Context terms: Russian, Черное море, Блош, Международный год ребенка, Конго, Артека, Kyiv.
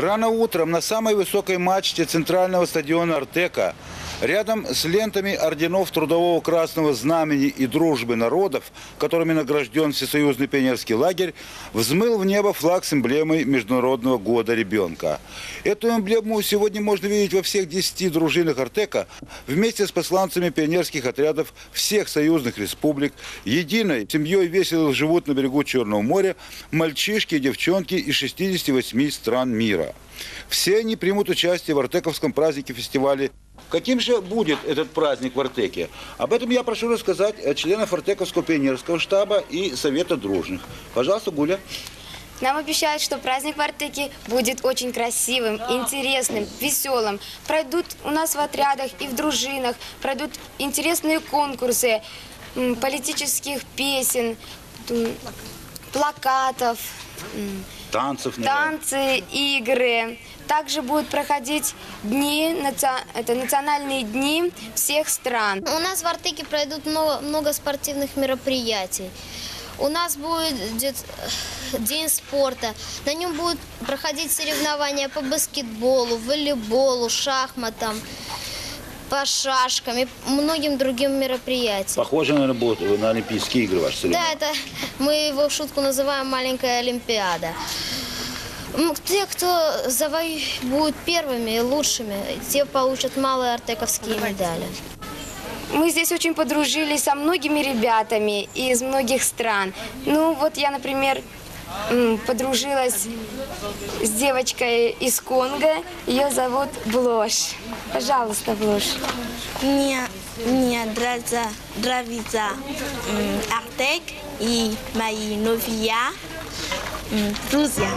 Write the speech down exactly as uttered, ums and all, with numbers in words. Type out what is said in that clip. Рано утром на самой высокой мачте центрального стадиона «Артека», рядом с лентами орденов Трудового Красного Знамени и Дружбы народов, которыми награжден всесоюзный пионерский лагерь, взмыл в небо флаг с эмблемой Международного года ребенка. Эту эмблему сегодня можно видеть во всех десяти дружинах «Артека» вместе с посланцами пионерских отрядов всех союзных республик. Единой семьей весело живут на берегу Черного моря мальчишки и девчонки из шестидесяти восьми стран мира. Все они примут участие в артековском празднике-фестивале. Каким же будет этот праздник в Артеке? Об этом я прошу рассказать членов артековского пионерского штаба и Совета дружных. Пожалуйста, Гуля. Нам обещают, что праздник в Артеке будет очень красивым, интересным, веселым. Пройдут у нас в отрядах и в дружинах, пройдут интересные конкурсы политических песен, плакатов, танцев, танцы, игры. Также будут проходить дни, это национальные дни всех стран. У нас в Артеке пройдут много, много спортивных мероприятий. У нас будет день спорта. На нем будут проходить соревнования по баскетболу, волейболу, шахматам, по шашкам и многим другим мероприятиям. Похоже, наверное, будут на Олимпийские игры ваши соревнования. Да, это мы его в шутку называем «маленькая Олимпиада». Те, кто завоюют, будут первыми и лучшими, те получат малые артековские медали. Мы здесь очень подружились со многими ребятами из многих стран. Ну вот я, например, подружилась с девочкой из Конго. Ее зовут Блош. Пожалуйста, Блош. Мне, мне нравится, нравится Артек и мои новые друзья.